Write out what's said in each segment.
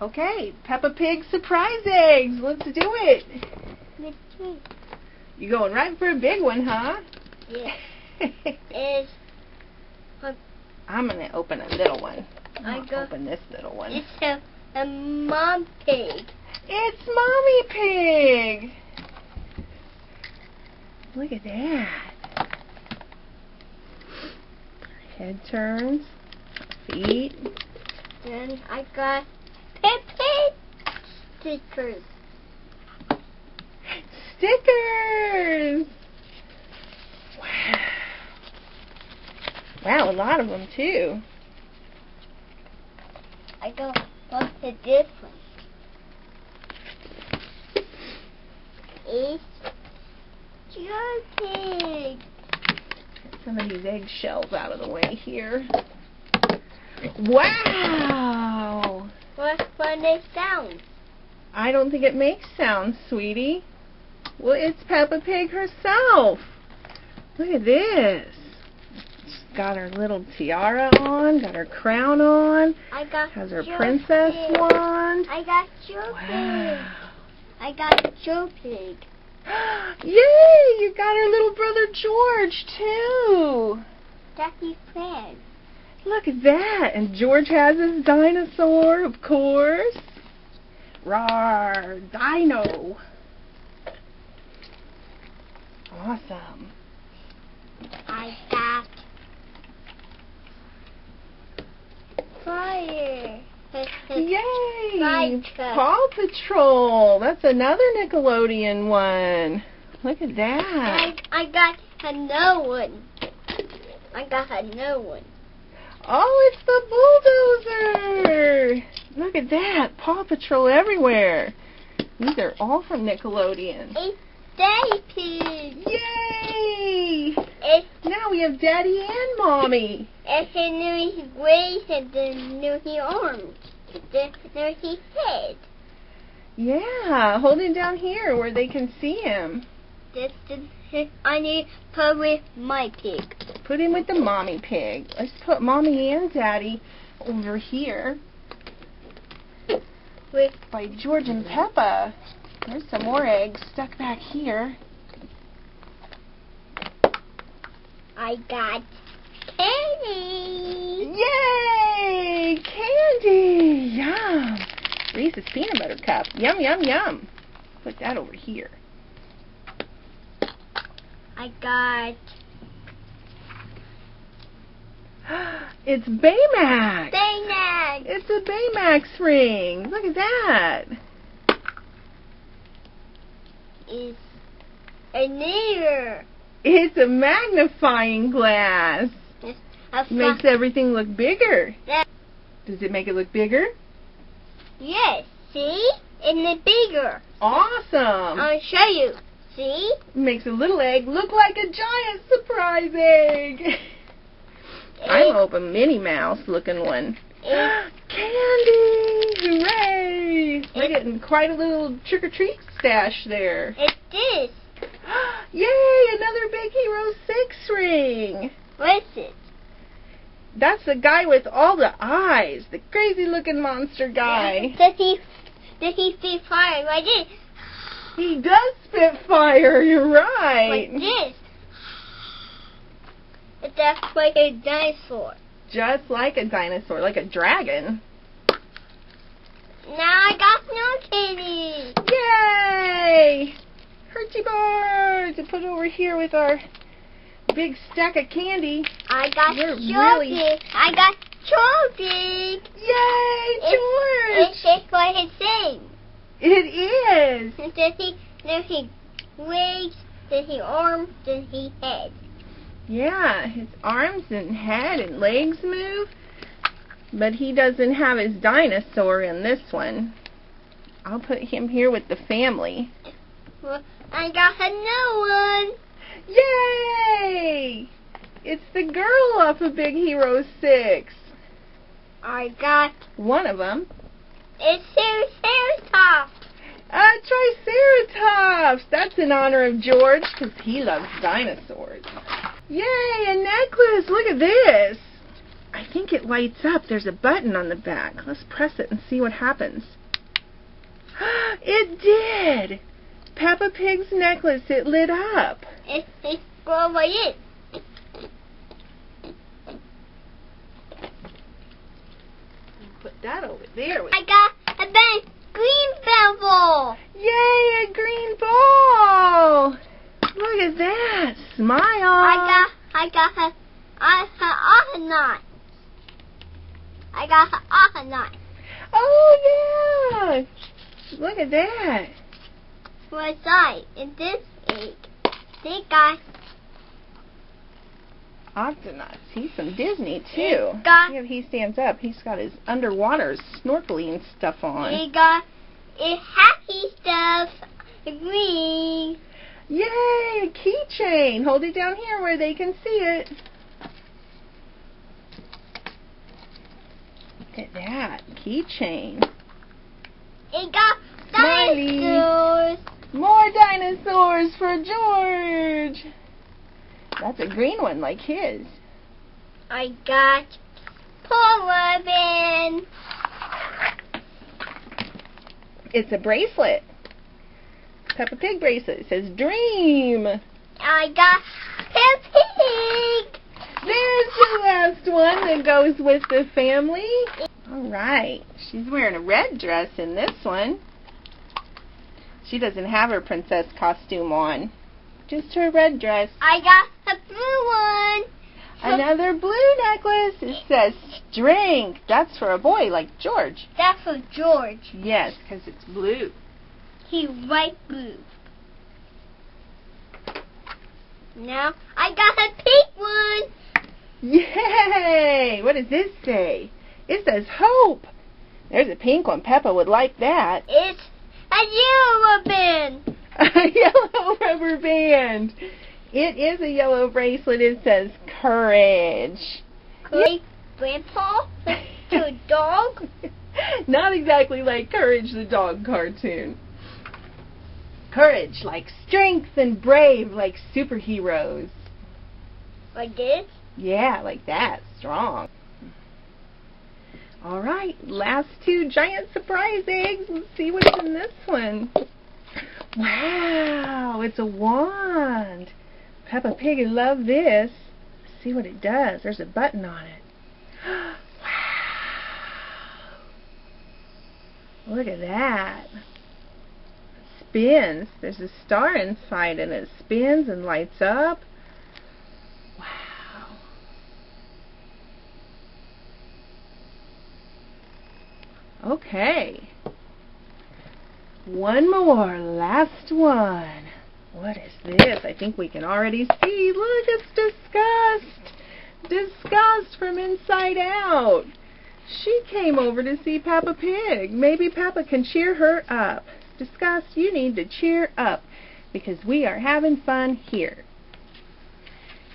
Okay, Peppa Pig surprise eggs. Let's do it. You going right for a big one, huh? Yeah. I'm going to open a little one. I'm going to open this little one. It's a Mom Pig. It's Mommy Pig. Look at that. Head turns, feet. Then I got Peppa stickers. Stickers! Wow. Wow, a lot of them too. I got lots of different. It's Joe Pig. Get some of these eggshells out of the way here. Wow! What fun it sounds. I don't think it makes sounds, sweetie. Well, it's Peppa Pig herself. Look at this. She's got her little tiara on, got her crown on. I got has her Joe princess Pig. Wand. I got Joe wow. Pig. I got Joe Pig. Yay! You got her little brother George, too. Daddy Pig. Look at that. And George has his dinosaur, of course. Rawr, dino. Awesome. I got fire. Yay! Paw Patrol. That's another Nickelodeon one. Look at that. I got another one. I got another one. Oh, it's the bulldozer. Look at that. Paw Patrol everywhere. These are all from Nickelodeon. It's Daddy Pig. Yay! Now we have Daddy and Mommy. It's a new waist and the new arms. The new head. Yeah, hold him down here where they can see him. I need to put with my pig. Put him with the Mommy Pig. Let's put Mommy and Daddy over here. With by George and Peppa. There's some more eggs stuck back here. I got candy! Yay! Candy! Yum! Reese's peanut butter cup. Yum, yum, yum. Put that over here. I got... It's Baymax! Baymax! It's a Baymax ring. Look at that. It's a mirror. It's a magnifying glass. Makes everything look bigger. Does it make it look bigger? Yes. See? It's bigger. Awesome. I'll show you. See? Makes a little egg look like a giant surprise egg. I'm open a Minnie Mouse looking one. Candy! Hooray! We're getting quite a little trick-or-treat stash there. It's this. Yay! Another Big Hero 6 ring. What's it? That's the guy with all the eyes. The crazy-looking monster guy. Does he spit fire like this? He does spit fire. You're right. Like this. That's like a dinosaur. Just like a dinosaur, like a dragon. Now I got Snow Kitty! Yay! Hershey bars! We put it over here with our big stack of candy. I got Georgie. Really... I got Georgie! Yay, George! It's just what he's saying. It is! Then he legs, then he arms, then he head. Yeah, his arms and head and legs move, but he doesn't have his dinosaur in this one. I'll put him here with the family. Well, I got another one. Yay! It's the girl off of Big Hero 6. I got one of them. It's Triceratops. A Triceratops! That's in honor of George because he loves dinosaurs. Yay, a necklace! Look at this! I think it lights up. There's a button on the back. Let's press it and see what happens. It did! Peppa Pig's necklace, it lit up. It's over it. Put that over there. I got a green ball. Yay, a green ball. Look at that. Smile. I got her off a knot. Oh, yeah. Look at that. What's that? And this egg. They got Octonauts. He's from Disney, too. He stands up. He's got his underwater snorkeling stuff on. He got his happy stuff. Green. Yay! A keychain. Hold it down here where they can see it. Look at that. Keychain. It got dinosaurs. More dinosaurs for George. That's a green one like his. I got polar bear. It's a bracelet. Peppa Pig bracelet. It says dream. I got Peppa Pig. There's the last one that goes with the family. Alright. She's wearing a red dress in this one. She doesn't have her princess costume on. Just her red dress. I got a blue one. Another blue necklace. It says strength. That's for a boy like George. That's for George. Yes, because it's blue. He's light blue. Now I got a pink one. Yay! What does this say? It says hope. There's a pink one. Peppa would like that. It's a yellow ribbon. A yellow rubber band. It is a yellow bracelet. It says courage. Courage, Grandpa? To a dog? Not exactly like Courage the dog cartoon. Courage, like strength, and brave, like superheroes. Like this? Yeah, like that. Strong. All right, last two giant surprise eggs. Let's see what's in this one. Wow, it's a wand. Peppa Pig would love this. Let's see what it does. There's a button on it. Wow. Look at that. It spins. There's a star inside and it spins and lights up. Wow. Okay. One more, last one. What is this? I think we can already see. Look, it's Disgust. Disgust from Inside Out. She came over to see Peppa Pig. Maybe Peppa can cheer her up. Disgust, you need to cheer up because we are having fun here.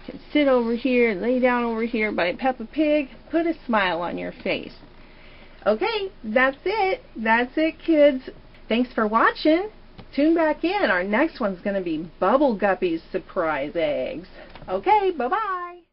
You can sit over here, lay down over here by Peppa Pig. Put a smile on your face. Okay, that's it. That's it, kids. Thanks for watching. Tune back in. Our next one's going to be Bubble Guppies surprise eggs. Okay, bye-bye.